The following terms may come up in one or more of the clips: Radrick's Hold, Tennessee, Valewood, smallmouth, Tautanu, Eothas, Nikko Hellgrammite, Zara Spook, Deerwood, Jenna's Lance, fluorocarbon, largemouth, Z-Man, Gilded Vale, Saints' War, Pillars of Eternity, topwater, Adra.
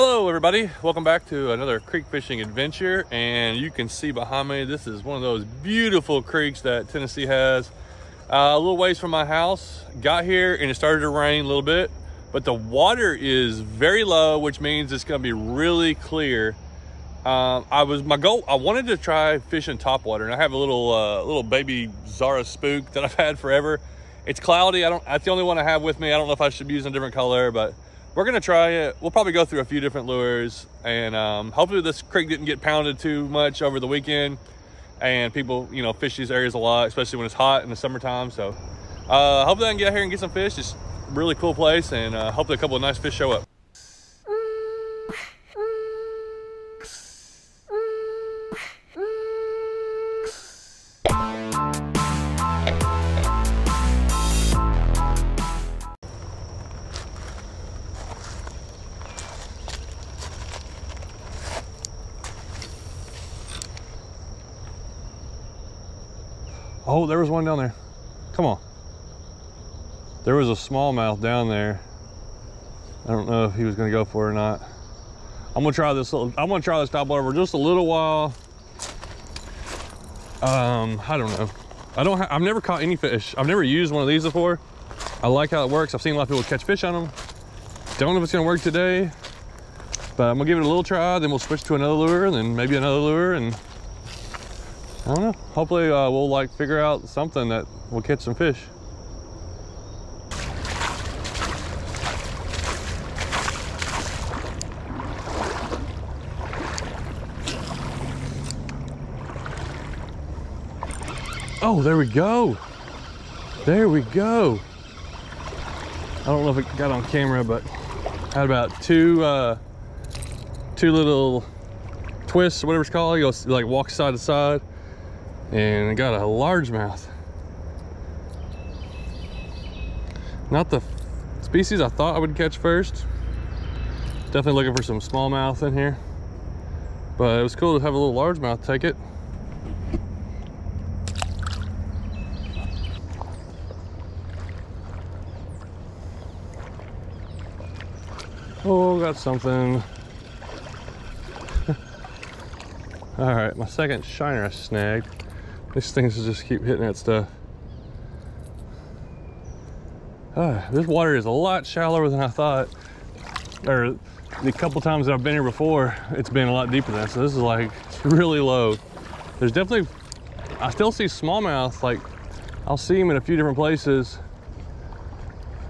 Hello everybody, welcome back to another creek fishing adventure. And you can see behind me, this is one of those beautiful creeks that Tennessee has. A little ways from my house, got here and it started to rain a little bit, but the water is very low, which means it's gonna be really clear. I wanted to try fishing topwater, and I have a little baby Zara Spook that I've had forever. It's cloudy, that's the only one I have with me. I don't know if I should be using a different color, but we're gonna try it. We'll probably go through a few different lures, and hopefully this creek didn't get pounded too much over the weekend, and people, you know, fish these areas a lot, especially when it's hot in the summertime. So hopefully I can get out here and get some fish. It's a really cool place, and hopefully a couple of nice fish show up. Oh, there was one down there. Come on. There was a smallmouth down there. I don't know if he was gonna go for it or not. I'm gonna try this topwater for just a little while. I don't know. I've never caught any fish. I've never used one of these before. I like how it works. I've seen a lot of people catch fish on them. Don't know if it's gonna work today, but I'm gonna give it a little try. Then we'll switch to another lure, and then maybe another lure, and I don't know. Hopefully we'll figure out something that will catch some fish. Oh, there we go. There we go. I don't know if it got on camera, but I had about two little twists, whatever it's called. You go, walk side to side. And I got a largemouth. Not the species I thought I would catch first. Definitely looking for some smallmouth in here, but it was cool to have a little largemouth take it. Oh, got something. All right, my second shiner I snagged. These things just keep hitting that stuff. This water is a lot shallower than I thought. Or the couple times that I've been here before, it's been a lot deeper than that. So this is it's really low. There's definitely, I still see smallmouth. I'll see them in a few different places.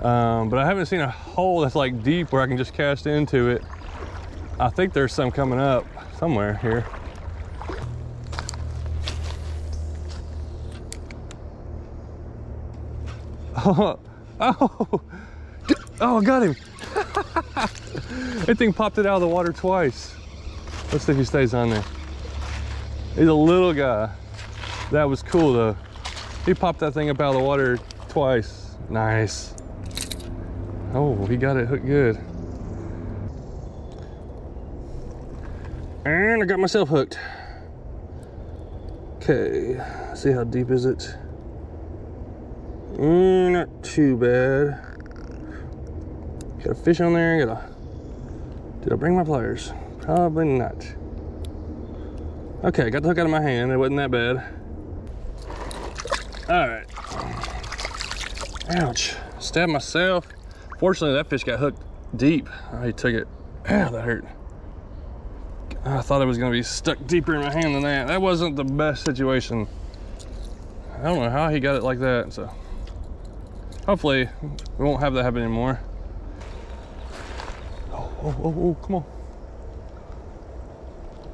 But I haven't seen a hole that's deep where I can just cast into it. I think there's some coming up somewhere here. Oh, I got him. That thing popped it out of the water twice. Let's see if he stays on there. He's a little guy. That was cool though. He popped that thing up out of the water twice. Nice. Oh, he got it hooked good. And I got myself hooked. Okay, see how deep is it? Not too bad. Got a fish on there. Did I bring my pliers? Probably not. Okay, got the hook out of my hand. It wasn't that bad. All right. Ouch. Stabbed myself. Fortunately, that fish got hooked deep. I took it. Ow, that hurt. I thought it was going to be stuck deeper in my hand than that. That wasn't the best situation. I don't know how he got it like that, so. Hopefully, we won't have that happen anymore. Oh, come on.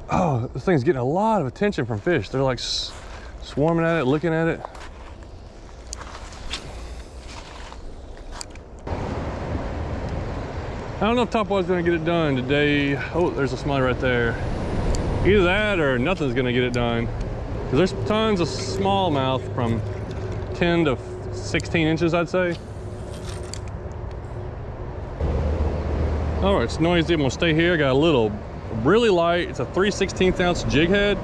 Oh, this thing's getting a lot of attention from fish. They're swarming at it, looking at it. I don't know if topwater's gonna get it done today. Oh, there's a small right there. Either that or nothing's gonna get it done. There's tons of smallmouth from 10 to 16 inches, I'd say. All right, it's noisy. I'm gonna stay here. I got a little, really light. It's a 3/16 ounce jig head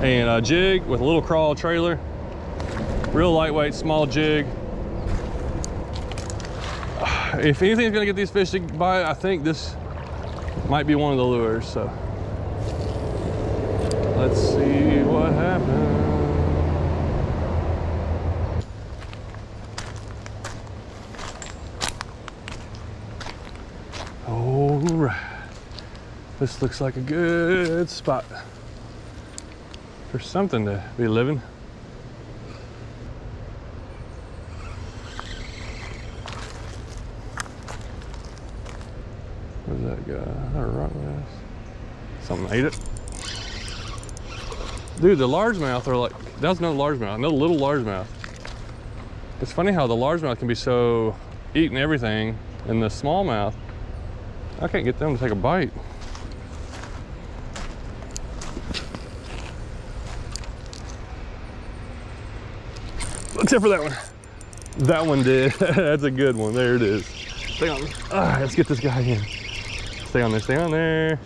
and a jig with a little crawl trailer. Real lightweight, small jig. If anything's gonna get these fish to bite, I think this Might be one of the lures, so. Let's see what happens. All right. This looks like a good spot for something to be living. Where's that guy? That rock bass. Something ate it. Dude, the largemouth are like, that was no largemouth, no little largemouth. It's funny how the largemouth can be so eating everything, and the smallmouth, I can't get them to take a bite. Except for that one. That one did. That's a good one. There it is. Stay on. Ah, let's get this guy in. Stay on there. Stay on there.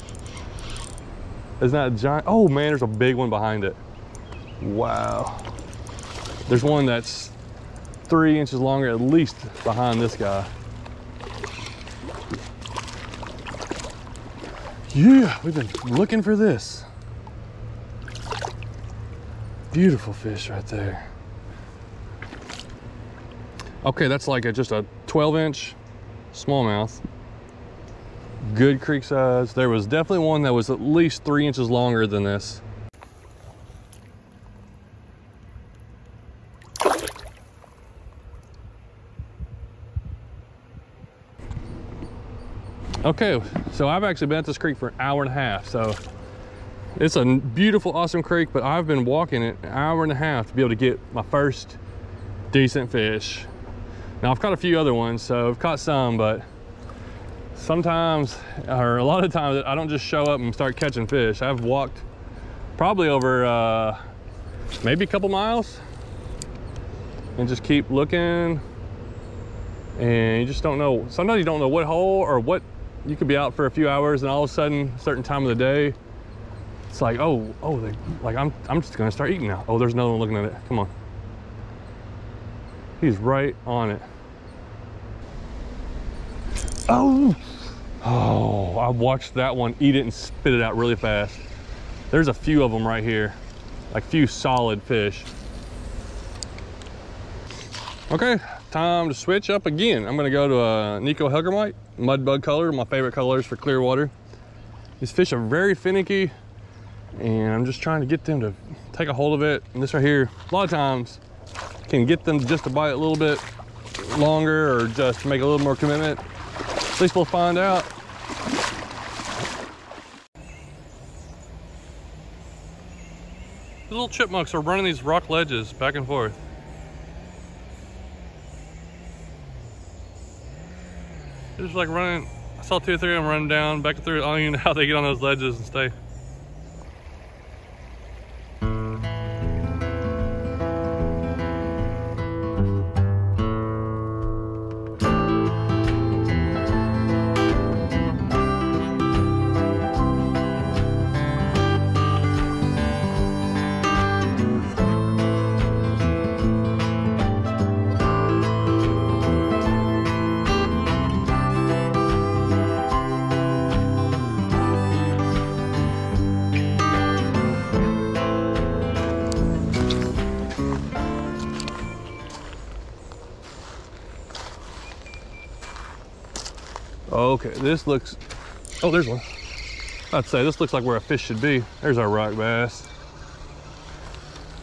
It's not a giant. Oh man, there's a big one behind it. Wow. There's one that's 3 inches longer at least behind this guy. Yeah, we've been looking for this. Beautiful fish right there. Okay, that's like just a 12-inch smallmouth. Good creek size. There was definitely one that was at least 3 inches longer than this. Okay, so I've actually been at this creek for an hour and a half, so it's a beautiful, awesome creek, but I've been walking it an hour and a half to be able to get my first decent fish. Now I've caught a few other ones, so I've caught some, but sometimes, or a lot of times, I don't just show up and start catching fish. I've walked probably over maybe a couple miles and just keep looking, and you just don't know. Sometimes you don't know what hole or what. You could be out for a few hours and all of a sudden, a certain time of the day, it's like, I'm just gonna start eating now. Oh, there's another one looking at it. Come on. He's right on it. Oh, I watched that one eat it and spit it out really fast. There's a few of them right here, like few solid fish. Okay, time to switch up again. I'm gonna go to a Nikko Hellgrammite, mud bug color, my favorite colors for clear water. These fish are very finicky, and I'm just trying to get them to take a hold of it. And this right here, a lot of times, can get them just to bite a little bit longer or just make a little more commitment. At least we'll find out. The little chipmunks are running these rock ledges back and forth. They're just like running. I saw 2 or 3 of them running down, back and through. I don't even know how they get on those ledges and stay. Okay, this looks, oh, there's one. I'd say this looks like where a fish should be. There's our rock bass.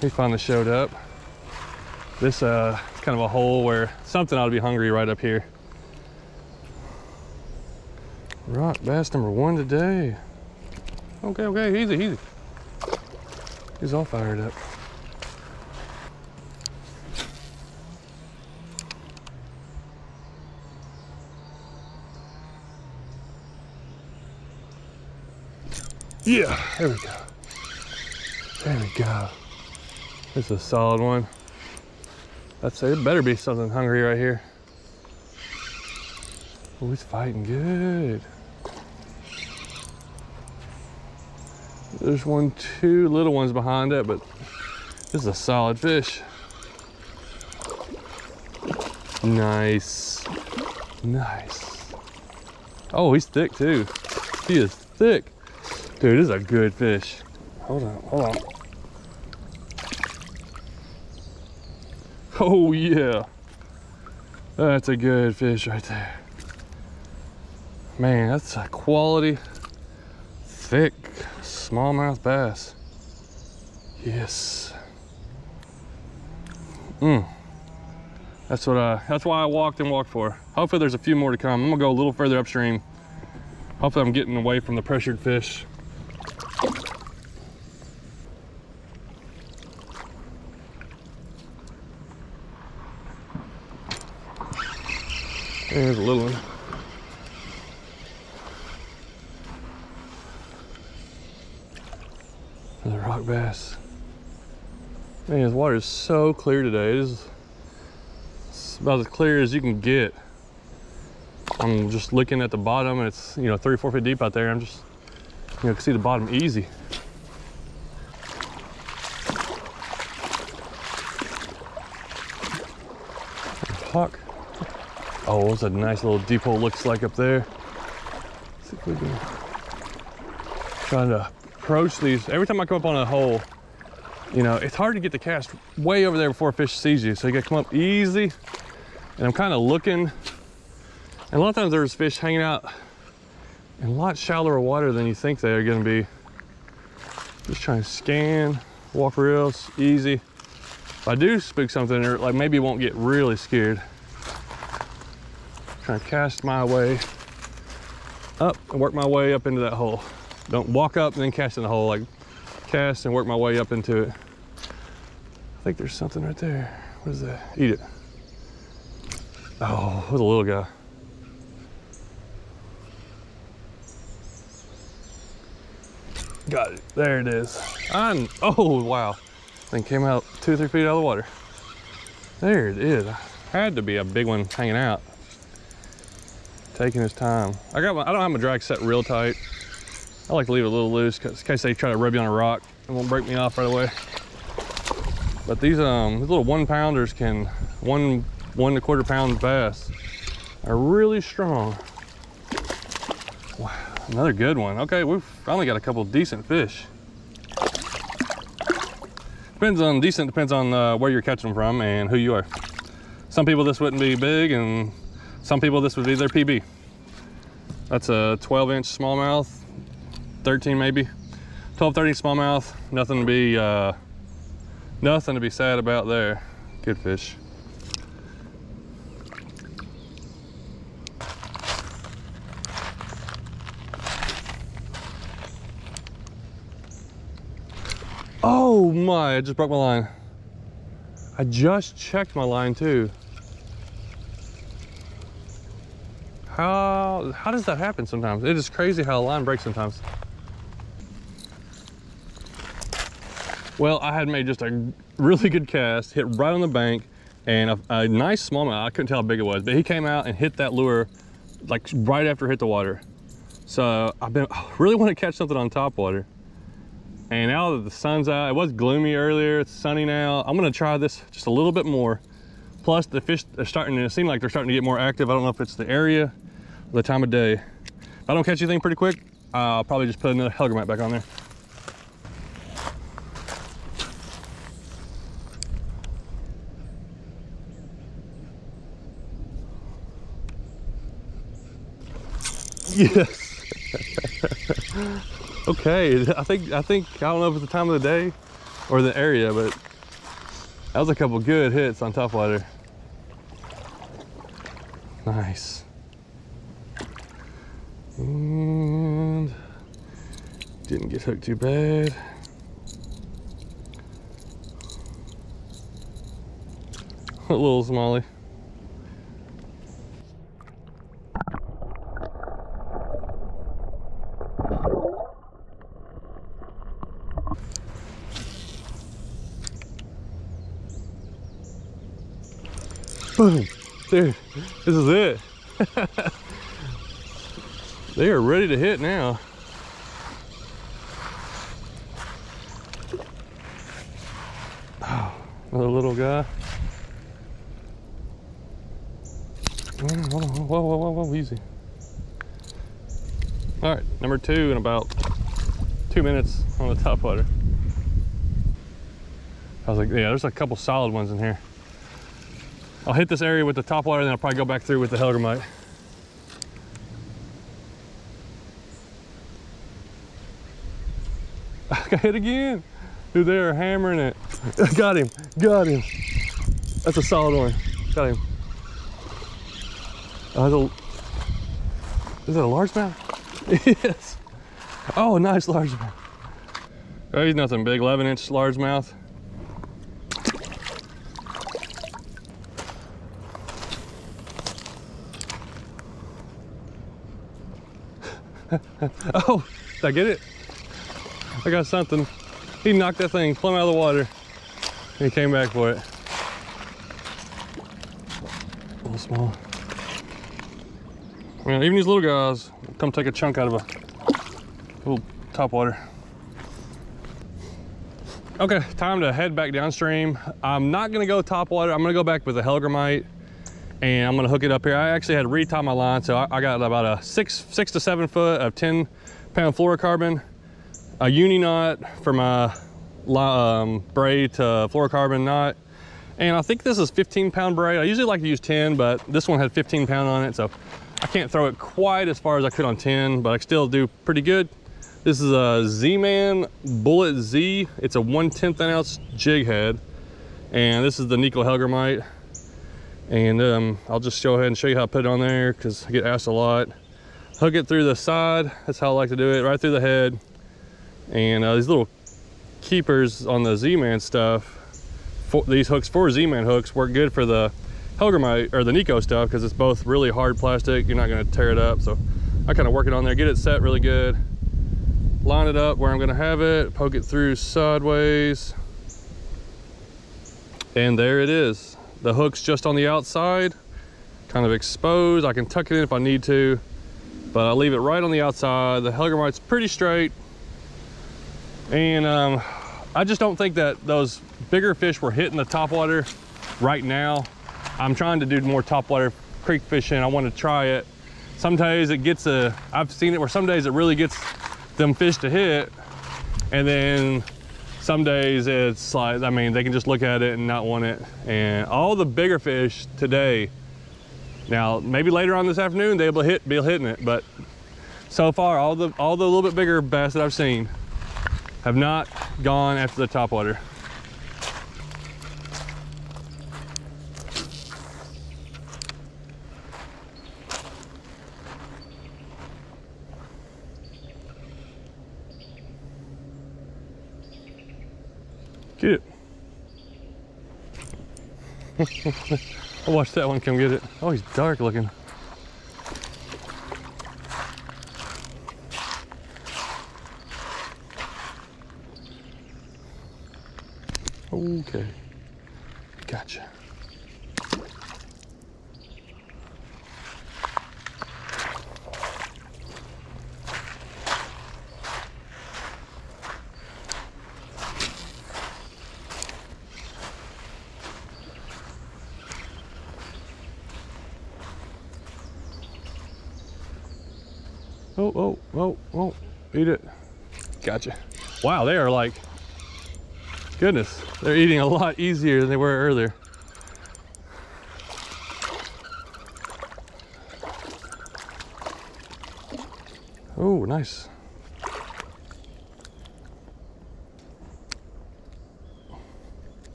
He finally showed up. This it's kind of a hole where something ought to be hungry right up here. Rock bass number one today. Okay, okay, easy, easy. He's all fired up. Yeah, there we go. There we go. This is a solid one. I'd say it better be something hungry right here. Oh, he's fighting good. There's one, 2 little ones behind it, but this is a solid fish. Nice. Nice. Oh, he's thick too. She is thick. Dude, this is a good fish. Hold on, hold on. Oh yeah. That's a good fish right there. Man, that's a quality, thick, smallmouth bass. Yes. Mm. That's why I walked for. Hopefully there's a few more to come. I'm gonna go a little further upstream. Hopefully I'm getting away from the pressured fish. There's a little one. Another rock bass. Man, this water is so clear today. It's about as clear as you can get. I'm just looking at the bottom, and it's, you know, 3 or 4 feet deep out there. I'm just, you know, can see the bottom easy. Hawk. Oh, what's a nice little deep hole looks like up there. Let's see if we can, trying to approach these. Every time I come up on a hole, you know, it's hard to get the cast way over there before a fish sees you. So you gotta come up easy. And I'm kind of looking. And a lot of times there's fish hanging out in a lot shallower water than you think they are gonna be. Just trying to scan, walk real easy. If I do spook something, or like maybe won't get really scared. Trying to cast my way up and work my way up into that hole. Don't walk up and then cast in the hole. Like, cast and work my way up into it. I think there's something right there. What is that? Eat it. Oh, what a little guy. Got it. There it is. Oh, wow. Thing came out 2 or 3 feet out of the water. There it is. Had to be a big one hanging out. Taking his time. I don't have my drag set real tight. I like to leave it a little loose in case they try to rub you on a rock. It won't break me off right away. But these little 1-pounders can, 1 1/4 pound bass are really strong. Wow, another good one. Okay, we've finally got a couple decent fish. Depends on where you're catching them from and who you are. Some people this wouldn't be big, and some people this would be their PB. That's a 12-inch smallmouth. 13 maybe, 12, 13 smallmouth. Nothing to be sad about there. Good fish. Oh my, I just broke my line. I just checked my line too. How does that happen sometimes? It is crazy how a line breaks sometimes. Well, I had made just a really good cast, hit right on the bank, and a nice smallmouth. I couldn't tell how big it was, but he came out and hit that lure like right after it hit the water. So I really want to catch something on top water. And now that the sun's out, it was gloomy earlier, it's sunny now. I'm going to try this just a little bit more. Plus the fish are starting to seem like they're starting to get more active. I don't know if it's the area or the time of day. If I don't catch anything pretty quick, I'll probably just put another Hellgrammite back on there. Yes. Okay, I don't know if it's the time of the day or the area, but that was a couple good hits on top water. Nice. And didn't get hooked too bad. A little smallie. Boom. Dude, this is it. They are ready to hit now. Oh, another little guy. Whoa, whoa, whoa, whoa, whoa, easy. All right, number two in about 2 minutes on the top water. I was like, yeah, there's a couple solid ones in here. I'll hit this area with the top water, then I'll probably go back through with the Hellgrammite. I got hit again. Dude, they are hammering it. Got him, got him. That's a solid one, got him. Oh, is it a largemouth? Yes. Oh, nice largemouth. Oh, he's nothing big, 11-inch largemouth. Oh, did I get it? I got something. He knocked that thing plumb out of the water. And he came back for it. A little small. I mean, even these little guys come take a chunk out of a little topwater. Okay, time to head back downstream. I'm not gonna go topwater. I'm gonna go back with the Hellgrammite, and I'm gonna hook it up here. I actually had to re-tie my line, so I got about a six to seven foot of 10-pound fluorocarbon, a uni knot for my braid to fluorocarbon knot, and I think this is 15-pound braid. I usually like to use 10, but this one had 15-pound on it, so I can't throw it quite as far as I could on 10, but I still do pretty good. This is a Z-Man Bullet Z. It's a 1/10 ounce jig head, and this is the Nikko Hellgrammite. And I'll just go ahead and show you how I put it on there because I get asked a lot. Hook it through the side. That's how I like to do it, right through the head. And these little keepers on the Z-Man stuff, these hooks for Z-Man hooks work good for the Hellgrammite or the Nikko stuff because it's both really hard plastic. You're not going to tear it up. So I kind of work it on there, get it set really good. Line it up where I'm going to have it, poke it through sideways. And there it is. The hook's just on the outside, kind of exposed. I can tuck it in if I need to, but I leave it right on the outside. The Hellgrammite's pretty straight. And I just don't think that those bigger fish were hitting the topwater right now. I'm trying to do more topwater creek fishing. I want to try it. Some days it gets a, I've seen it where some days it really gets them fish to hit. And then some days it's like, I mean, they can just look at it and not want it. And all the bigger fish today, now maybe later on this afternoon, they'll be hitting it. But so far, all the little bit bigger bass that I've seen have not gone after the topwater. Get it. I watched that one come get it. Oh, he's dark looking. Okay. Gotcha. Oh, oh, oh, oh, eat it. Gotcha. Wow, they are like, goodness, they're eating a lot easier than they were earlier. Oh, nice.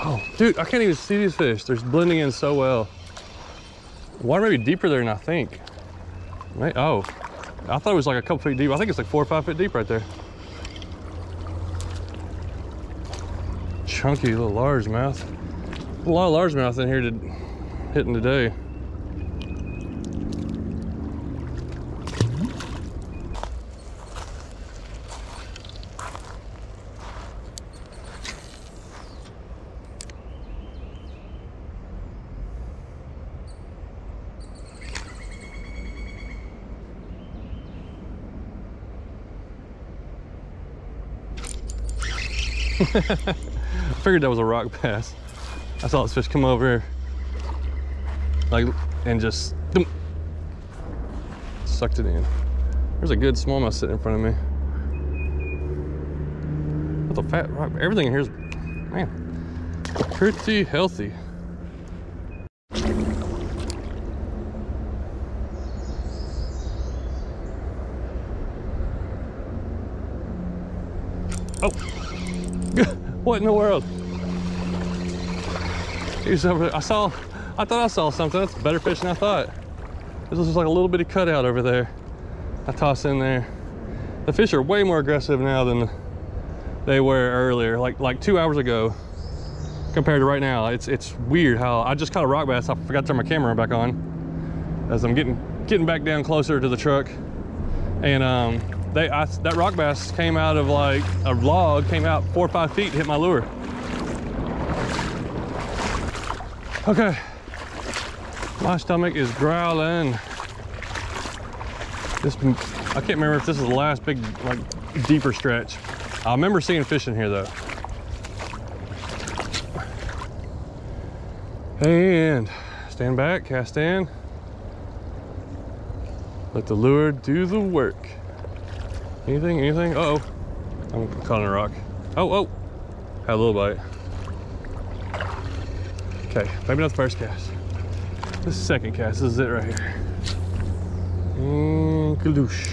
Oh, dude, I can't even see these fish. They're blending in so well. Water may be deeper there than I think. Oh, I thought it was like a couple feet deep. I think it's like 4 or 5 feet deep right there. Chunky little largemouth. a lot of largemouth in here hitting today. I figured that was a rock bass. I saw this fish come over here, like, and just sucked it in. There's a good smallmouth sitting in front of me. That's a fat rock. Everything in here is, man, pretty healthy. Oh. What in the world? I thought I saw something. That's better fish than I thought. This was just like a little bitty cutout over there. I tossed in there. The fish are way more aggressive now than they were earlier, like 2 hours ago compared to right now. It's weird how I just caught a rock bass. I forgot to turn my camera back on as I'm getting back down closer to the truck. And that rock bass came out of like a log, came out 4 or 5 feet to hit my lure. Okay, my stomach is growling. I can't remember if this is the last big, like, deeper stretch. I remember seeing fish in here though. And stand back, cast in. Let the lure do the work. Anything? Uh-oh. I'm caught in a rock. Oh. Had a little bite. Okay, maybe not the first cast. This is the second cast. This is it right here. And kaloosh.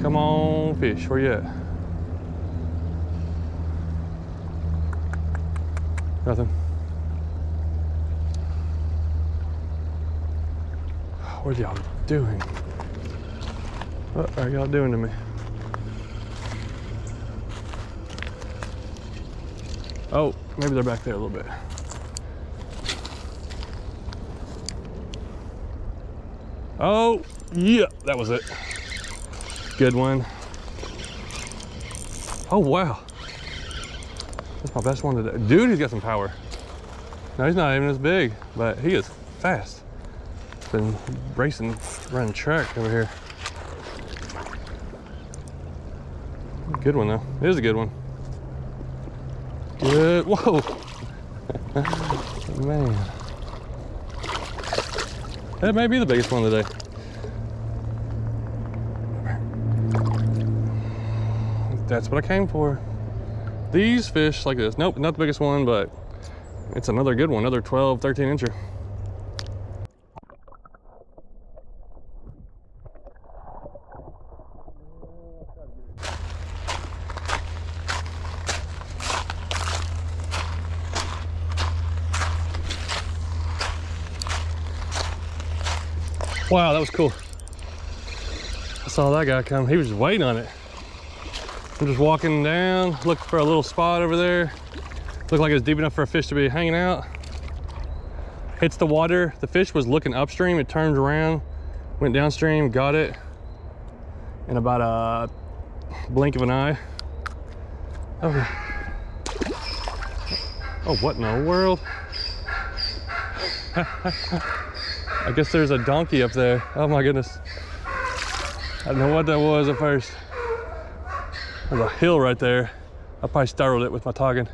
Come on, fish. Where you at? Nothing. What are y'all doing? What are y'all doing to me? Oh, maybe they're back there a little bit. Oh, yeah, that was it. Good one. Oh, wow. That's my best one today. Dude, he's got some power. No, he's not even as big, but he is fast. Been racing, running track over here. Good one though. It is a good one. Good. Whoa. Man. That may be the biggest one today. That's what I came for. These fish like this. Nope, not the biggest one, but it's another good one. Another 12, 13 incher. Wow, that was cool. I saw that guy come. He was just waiting on it. I'm just walking down, looking for a little spot over there. Looked like it was deep enough for a fish to be hanging out. Hits the water. The fish was looking upstream. It turned around, went downstream, got it in about a blink of an eye. Oh, what in the world? I guess there's a donkey up there. Oh my goodness. I don't know what that was at first. There's a hill right there. I probably startled it with my togging.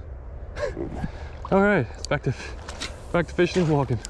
All right, it's back to fishing and walking.